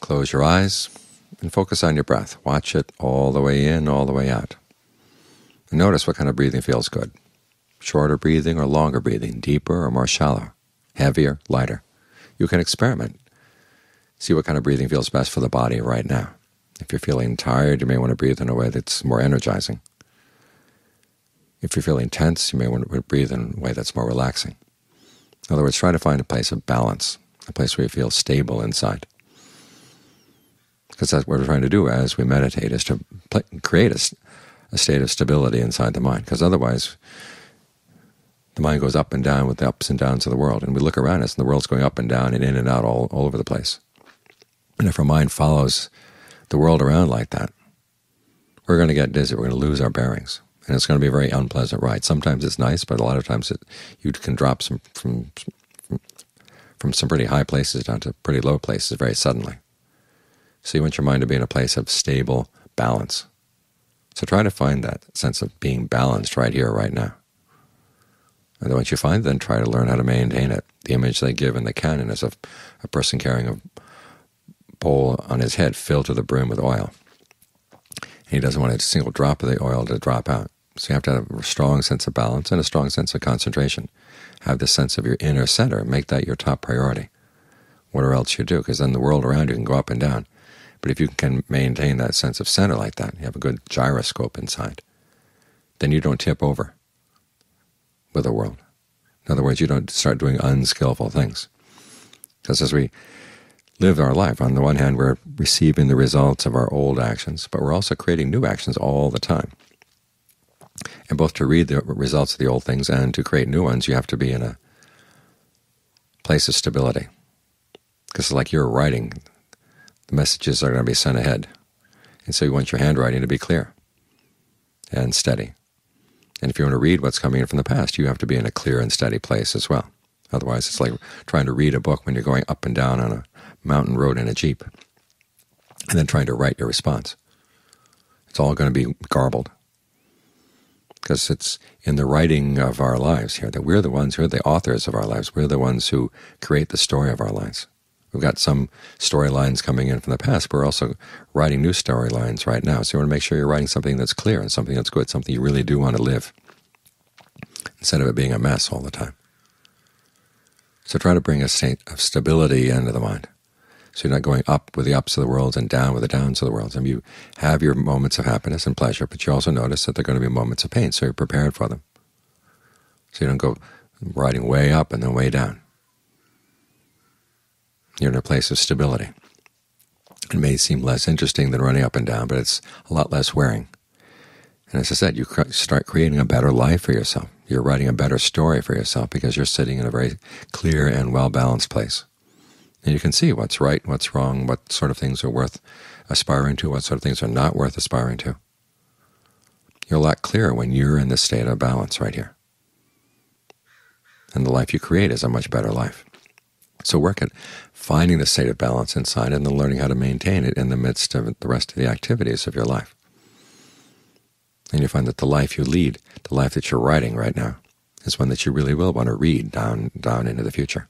Close your eyes and focus on your breath. Watch it all the way in, all the way out. And notice what kind of breathing feels good. Shorter breathing or longer breathing, deeper or more shallow, heavier, lighter. You can experiment. See what kind of breathing feels best for the body right now. If you're feeling tired, you may want to breathe in a way that's more energizing. If you're feeling tense, you may want to breathe in a way that's more relaxing. In other words, try to find a place of balance, a place where you feel stable inside. Because that's what we're trying to do as we meditate, is to create a state of stability inside the mind. Because otherwise, the mind goes up and down with the ups and downs of the world. And we look around us, and the world's going up and down and in and out all over the place. And if our mind follows the world around like that, we're going to get dizzy, we're going to lose our bearings. And it's going to be a very unpleasant ride. Sometimes it's nice, but a lot of times you can drop from some pretty high places down to pretty low places very suddenly. So you want your mind to be in a place of stable balance. So try to find that sense of being balanced right here, right now. And once you find it, then try to learn how to maintain it. The image they give in the Canon is of a person carrying a bowl on his head filled to the brim with oil. And he doesn't want a single drop of the oil to drop out. So you have to have a strong sense of balance and a strong sense of concentration. Have the sense of your inner center. Make that your top priority, whatever else you do, because then the world around you can go up and down. But if you can maintain that sense of center like that, you have a good gyroscope inside, then you don't tip over with the world. In other words, you don't start doing unskillful things. Because as we live our life, on the one hand, we're receiving the results of our old actions, but we're also creating new actions all the time. And both to read the results of the old things and to create new ones, you have to be in a place of stability. Because it's like you're writing, the messages are going to be sent ahead. And so you want your handwriting to be clear and steady. And if you want to read what's coming in from the past, you have to be in a clear and steady place as well. Otherwise, it's like trying to read a book when you're going up and down on a mountain road in a jeep, and then trying to write your response. It's all going to be garbled, because it's in the writing of our lives here that we're the ones who are the authors of our lives. We're the ones who create the story of our lives. We've got some storylines coming in from the past, but we're also writing new storylines right now. So you want to make sure you're writing something that's clear and something that's good, something you really do want to live, instead of it being a mess all the time. So try to bring a state of stability into the mind, so you're not going up with the ups of the world and down with the downs of the world. And you have your moments of happiness and pleasure, but you also notice that there are going to be moments of pain, so you're prepared for them. So you don't go riding way up and then way down. You're in a place of stability. It may seem less interesting than running up and down, but it's a lot less wearing. And as I said, you start creating a better life for yourself. You're writing a better story for yourself because you're sitting in a very clear and well-balanced place. And you can see what's right, what's wrong, what sort of things are worth aspiring to, what sort of things are not worth aspiring to. You're a lot clearer when you're in this state of balance right here. And the life you create is a much better life. So work at finding the state of balance inside and then learning how to maintain it in the midst of the rest of the activities of your life. And you find that the life you lead, the life that you're writing right now, is one that you really will want to read down into the future.